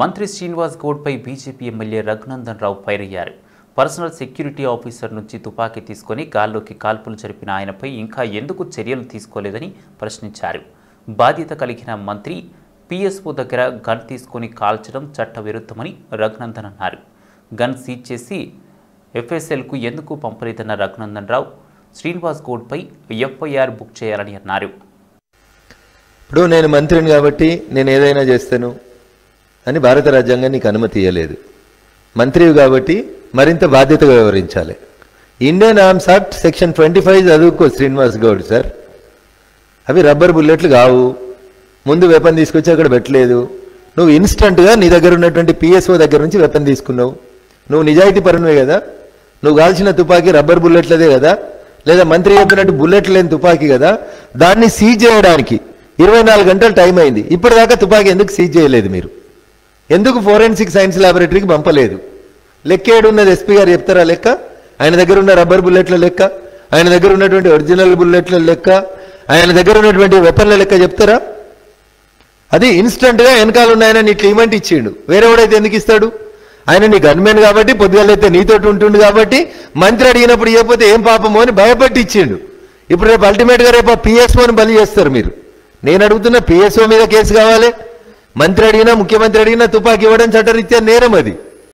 మంత్రి శ్రీనివాస్ గౌడ్ పై BJP MLA Raghunandan Rao fire అయ్యారు. పర్సనల్ సెక్యూరిటీ ఆఫీసర్ నుంచి తుపాకీ తీసుకొని గాల్లోకి కాల్పులు జరిపిన ఆయనపై ఇంకా ఎందుకు చర్యలు తీసుకోలేదని ప్రశ్నించారు. బాధ్యత కలిగిన మంత్రి పిఎస్ఓ దగ్గర గన్ తీసుకొని కాల్చడం చట్టవిరుద్ధమని రఘునందన్ అన్నారు. గన్ సీజ్ చేసి ఎఫ్ఎస్ఎల్కు ఎందుకు పంపలేదన్న రఘునందన్ రావు శ్రీనివాస్ గౌడ్పై ఎఫ్ఐఆర్ బుక్ చేయాలని అన్నారు. ఇప్పుడు నేను మంత్రిని కాబట్టి నేను ఏదైనా చేస్తాను అని భారత రాజ్యాంగం నీకు అనుమతి ఇవ్వలేదు. మంత్రివి కాబట్టి మరింత బాధ్యతగా వివరించాలి. ఇండియన్ ఆర్మ్స్ యాక్ట్ సెక్షన్ 25 చదువుకో శ్రీనివాస్ గౌడ్ సార్. అవి రబ్బర్ బుల్లెట్లు కావు, ముందు వెపన్ తీసుకొచ్చి అక్కడ పెట్టలేదు. నువ్వు ఇన్స్టంట్గా నీ దగ్గర ఉన్నటువంటి పిఎస్ఓ దగ్గర నుంచి వెపన్ తీసుకున్నావు. నువ్వు నిజాయితీ పరునివే కదా. నువ్వు కాల్చిన తుపాకీ రబ్బర్ బుల్లెట్లదే కదా, లేదా మంత్రి చెప్పినట్టు బుల్లెట్ లేని తుపాకీ కదా. దాన్ని సీజ్ చేయడానికి 24 గంటలు టైం అయింది. ఇప్పటిదాకా తుపాకీ ఎందుకు సీజ్ చేయలేదు మీరు? ఎందుకు ఫోరెన్సిక్ సైన్స్ ల్యాబొరేటరీకి పంపలేదు? లెక్క ఏడున్నది? ఎస్పీ గారు చెప్తారా లెక్క? ఆయన దగ్గర ఉన్న రబ్బర్ బుల్లెట్ల లెక్క, ఆయన దగ్గర ఉన్నటువంటి ఒరిజినల్ బుల్లెట్ల లెక్క, ఆయన దగ్గర ఉన్నటువంటి వెపన్ల లెక్క చెప్తారా? అది ఇన్స్టంట్గా వెనకాల ఉన్నాయన నీ క్లీమెంట్ ఇచ్చిండు, వేరేవాడైతే ఎందుకు ఇస్తాడు? ఆయన నీ గన్మెన్ కాబట్టి, పొద్దుగాలైతే నీతోటి ఉంటుండు కాబట్టి, మంత్రి అడిగినప్పుడు చేయకపోతే ఏం పాపమో అని భయపట్టి ఇచ్చిండు. ఇప్పుడు రేపు అల్టిమేట్గా రేపు ఆ పిఎస్ఓని బలి చేస్తారు మీరు. నేను అడుగుతున్న పిఎస్ఓ మీద కేసు కావాలి. మంత్రి అడిగినా ముఖ్యమంత్రి అడిగినా తుపాకీ ఇవ్వడం చట్టరీత్యా నేరం. అది